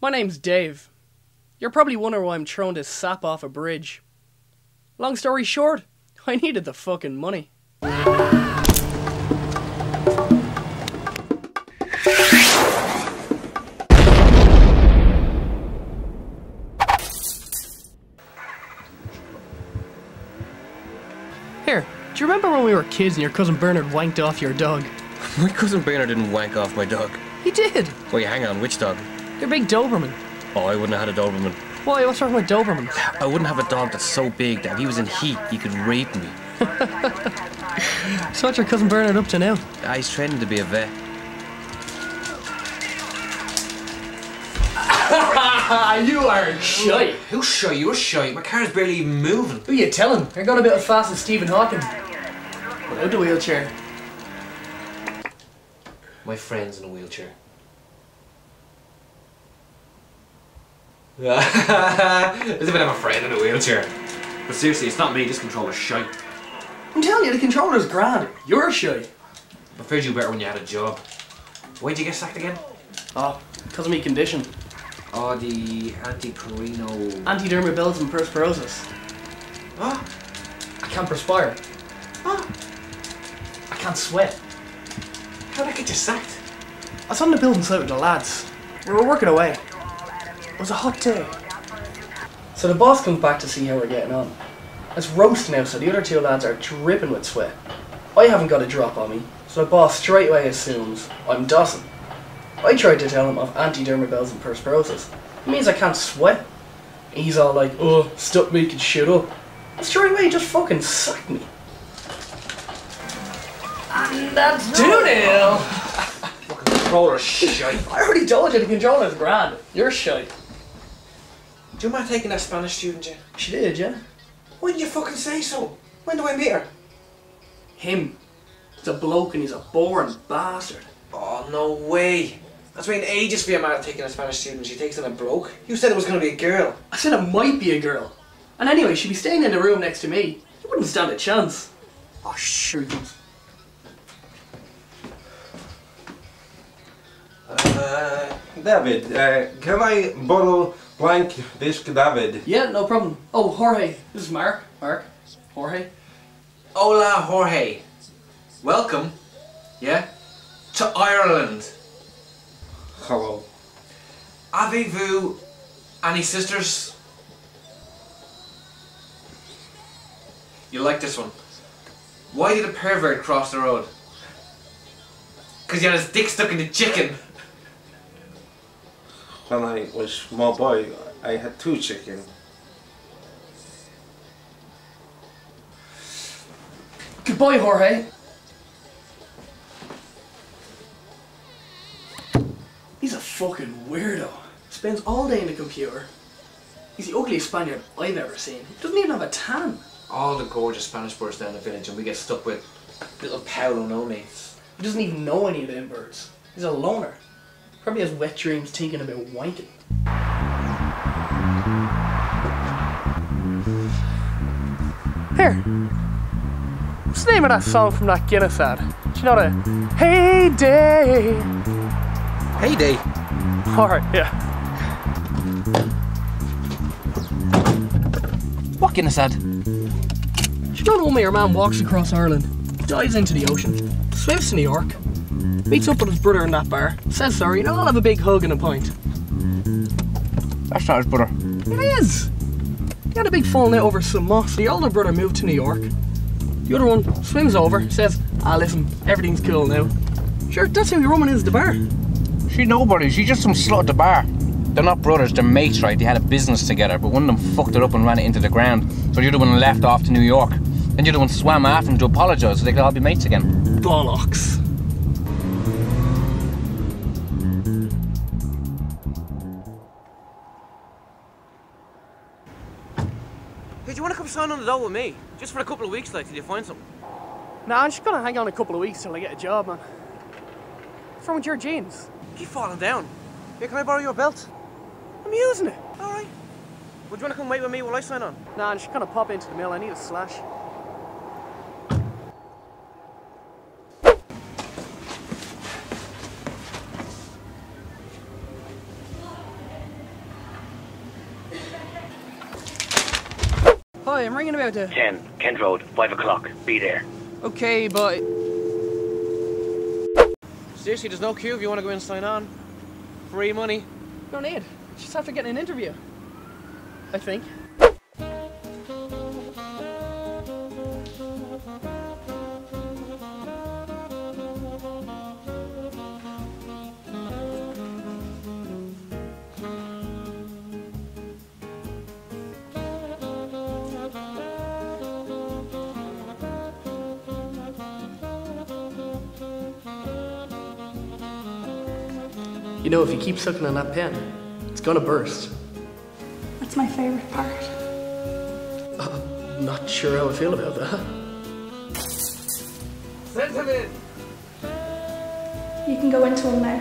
My name's Dave. You're probably wondering why I'm throwing this sap off a bridge. Long story short, I needed the fucking money. Here, do you remember when we were kids and your cousin Bernard wanked off your dog? My cousin Bernard didn't wank off my dog. He did! Wait, hang on, which dog? Your big Doberman. Oh, I wouldn't have had a Doberman. Why? What's wrong with Doberman? I wouldn't have a dog that's so big that if he was in heat, he could rape me. So what's your cousin Bernard up to now? He's training to be a vet. You are shite. Who's shite? You're shite. My car's barely even moving. Who are you telling? You're going a bit as fast as Stephen Hawking. Without the wheelchair. My friend's in a wheelchair. There's a bit of a friend in a wheelchair. But seriously, it's not me, this controller's shite. I'm telling you, the controller's grand. You're shite. I preferred you better when you had a job. Why'd you get sacked again? Oh, because of me condition. Oh, the anti-carino... Antidermabilism perspirosis. Oh? I can't perspire. Oh? I can't sweat. How'd I get you sacked? I was on the building site with the lads. We were working away. It was a hot day. So the boss comes back to see how we're getting on. It's roast now, so the other two lads are dripping with sweat. I haven't got a drop on me, so the boss straight away assumes I'm dossing. I tried to tell him of antidermabilism perspirosis. It means I can't sweat. He's all like, oh, stop making shit up. Straight away, just fucking sack me. And that's doodle! Fucking controller shite. I already told you the controller's grand. You're shite. Do you mind taking that Spanish student, Jen? She did, yeah? Why didn't you fucking say so? When do I meet her? Him. He's a bloke and he's a boring bastard. Oh, no way. I was waiting ages for your man taking a Spanish student. She takes on a bloke. You said it was going to be a girl. I said it might be a girl. And anyway, she'd be staying in the room next to me. You wouldn't stand a chance. Oh, shoot. David, can I borrow blank disc, David? Yeah, no problem. Oh, Jorge. This is Mark. Mark. Jorge. Hola, Jorge. Welcome. Yeah? To Ireland. Hello. Avez-vous any sisters? You like this one. Why did a pervert cross the road? Because he had his dick stuck in the chicken. When I was a small boy, I had two chickens. Good boy, Jorge. He's a fucking weirdo. Spends all day in the computer. He's the ugliest Spaniard I've ever seen. He doesn't even have a tan. All the gorgeous Spanish birds down the village and we get stuck with little Paolo no mates. He doesn't even know any of them birds. He's a loner. Probably has wet dreams thinking about wanking. Here. What's the name of that song from that Guinness ad? Do you know that? Hey Day. Hey Day. Alright, yeah. What Guinness ad? Do you know the one where your man walks across Ireland, dives into the ocean, swims to New York, meets up with his brother in that bar, says sorry, and all have a big hug and a pint? That's not his brother. It is! They had a big falling out over some moss. The older brother moved to New York. The other one swims over, says, ah listen, everything's cool now. Sure, that's how your woman is at the bar. She's nobody, she's just some slut at the bar. They're not brothers, they're mates, right? They had a business together, but one of them fucked it up and ran it into the ground. So the other one left off to New York. Then the other one swam after him to apologise so they could all be mates again. Bollocks. Do you want to come sign on the door with me? Just for a couple of weeks, like, till you find something. Nah, I'm just gonna hang on a couple of weeks till I get a job, man. What's wrong with your jeans? You keep falling down. Here, can I borrow your belt? I'm using it, all right? Would you want to come wait with me while I sign on? Nah, I'm just going to pop into the mill. I need a slash. Hi, I'm ringing about the... 10, Kent Road, 5 o'clock. Be there. Okay, but... Seriously, there's no queue if you want to go in and sign on. Free money. No need. Just have to get an interview. I think. You know, if you keep sucking on that pen, it's gonna burst. That's my favorite part. Not sure how I feel about that. Send him in! You can go into him now.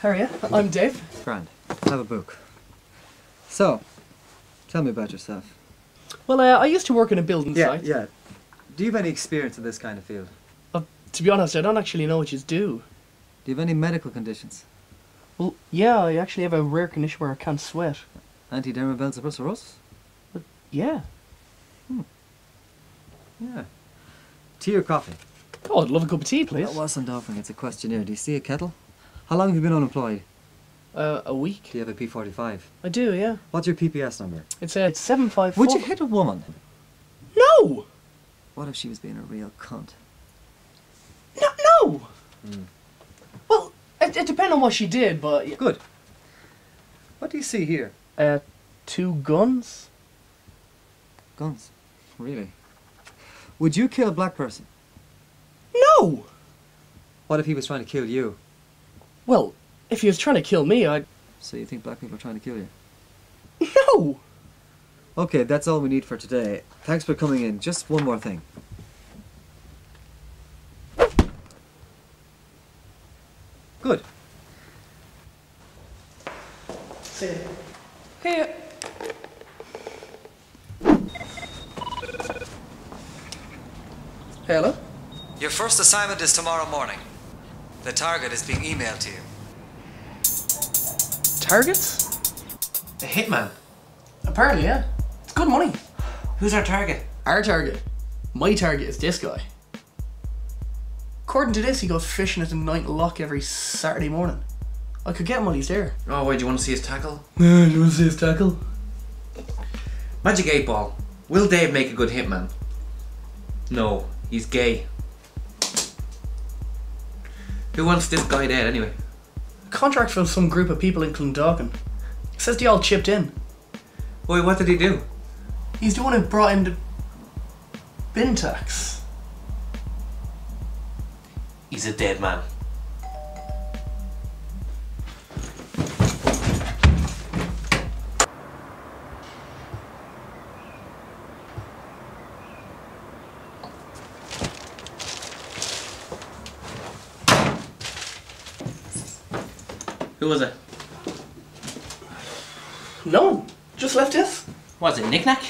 How are you? I'm Dave. Grand. Have a book. So, tell me about yourself. Well, I used to work in a building site. Yeah. Do you have any experience in this kind of field? To be honest, I don't actually know what you do. Do you have any medical conditions? Well, yeah, I actually have a rare condition where I can't sweat. Antidermal vein suppressoros? Yeah. Hmm. Yeah. Tea or coffee? Oh, I'd love a cup of tea, please. That wasn't offering, it's a questionnaire. Do you see a kettle? How long have you been unemployed? A week. Do you have a P45? I do, yeah. What's your PPS number? It's 754. Would you hit a woman? No! What if she was being a real cunt? No! Mm. Well, it depends on what she did, but... Yeah. Good. What do you see here? Two guns. Guns? Really? Would you kill a black person? No! What if he was trying to kill you? Well, if he was trying to kill me, I'd... So you think black people are trying to kill you? No! Okay, that's all we need for today. Thanks for coming in. Just one more thing. Good. See ya. Hey. Hello? Your first assignment is tomorrow morning. The target is being emailed to you. Targets? The hitman? Apparently, yeah. It's good money. Who's our target? Our target? My target is this guy. According to this, he goes fishing at the 9 o'clock every Saturday morning. I could get him while he's there. Oh, wait, do you want to see his tackle? No, you want to see his tackle? Magic 8 Ball. Will Dave make a good hitman? No, he's gay. Who wants this guy dead anyway? A contract from some group of people in Clondalkin. It says they all chipped in. Wait, what did he do? He's the one who brought in the bin tax. He's a dead man. Who was it? No, just left this. Was it knick-knack?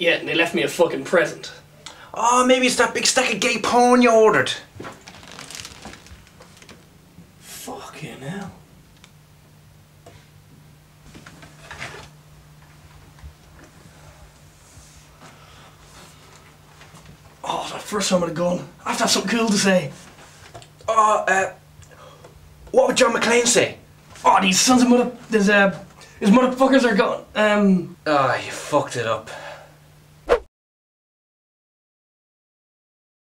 Yeah, and they left me a fucking present. Oh, maybe it's that big stack of gay porn you ordered. Fucking hell. Oh, that first time I'd have gone. I have to have something cool to say. What would John McClane say? Oh, these sons of mother... These motherfuckers are gone. Ah, you fucked it up.